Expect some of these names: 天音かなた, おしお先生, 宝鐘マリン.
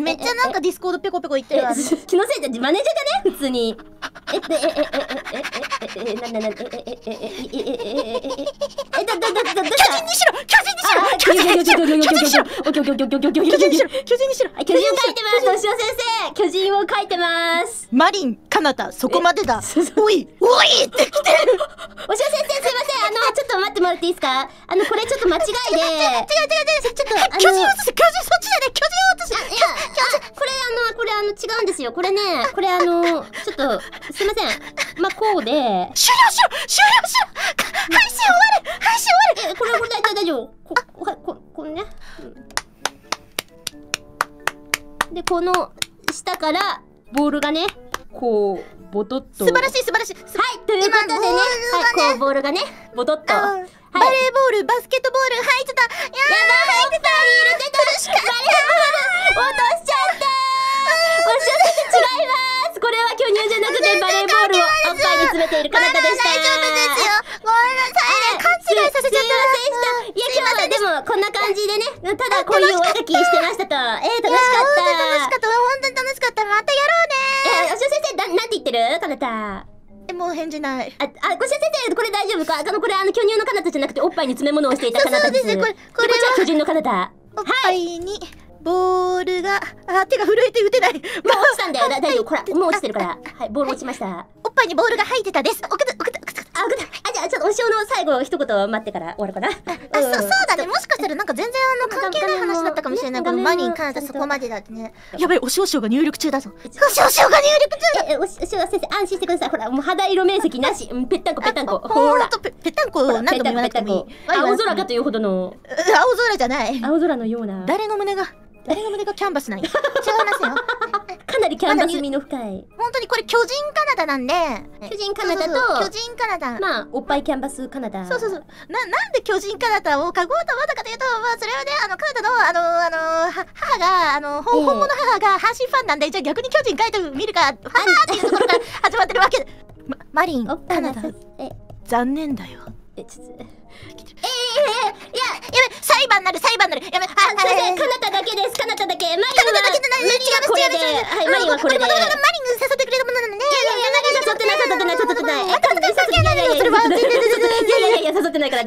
めっちゃなんかディスコードペコペコ言ってるわ。気のせいじゃマネージャーじゃね普通に。巨人を描いてます。マリン、カナタ、そこまでだ。おい、おいって来てる。おしお先生、すいません。ちょっと待ってもらっていいですか。これちょっと間違いで。違う。ちょっと巨人そっちじゃない。巨人を落とす。これ違うんですよ。これちょっとすいません。こうで。終了しろ。配信終わる。これ大丈夫。これね。でこの下からボールがねこうボトッと素晴らしい。はいということでね、はいこうボールがねボトッとバレーボールバスケットボール入ってた。入ってた。苦しかった。落としちゃった。おしゃれ違います。これは巨乳じゃなくてバレーボールをおっぱいに詰めているカナタでした。大丈夫ですよ。ごめんなさい。勘違いさせちゃった。いや今日はでもこんな感じでね、ただこういうお絵描きしてましたと。楽しかった。本当に楽しかった。またやろうね。おしゃ先生なんて言ってるカナタ。もう返事ない。ごしゃ先生これ大丈夫か。これ巨乳のカナタじゃなくておっぱいに詰め物をしていたカナタです。これは巨人のカナタ。おっぱいに。ボールが手が震えて打てない。もう落ちたんだよ。大丈夫。ほらもう落ちてるから。はいボール落ちました。おっぱいにボールが入ってたです。じゃあちょっとお塩の最後一言待ってから終わるかな。そうだね。もしかしたらなんか全然関係ない話だったかもしれない。このマリンカナタそこまでだってね。やばいお塩が入力中だぞ。お塩が入力中だ。お塩先生安心してください。ほらもう肌色面積なし。ぺったんこ。ほらとぺったんこ何度も言わなくてもいい。青空かというほどの。青空じゃない。青空のような。誰の胸がキャンバスなんや。違いますよ。かなりキャンバス味の深い。本当にこれ巨人カナダなんで。巨人カナダと。まあおっぱいキャンバスカナダ。そう。なんで巨人カナダを書こうと思ったかというと、まあそれはねカナダの母が本物の母が阪神ファンなんで、じゃあ逆に巨人書いてみるか。ファーっていうところから始まってるわけ。マリンカナダ。残念だよ。やべ裁判なるやべあカナタだけです。カナタだけマリンはこれでマリンはこれでマリンが誘ってくれるものなのね。いや誘ってない。それは全然いやいや誘ってないから。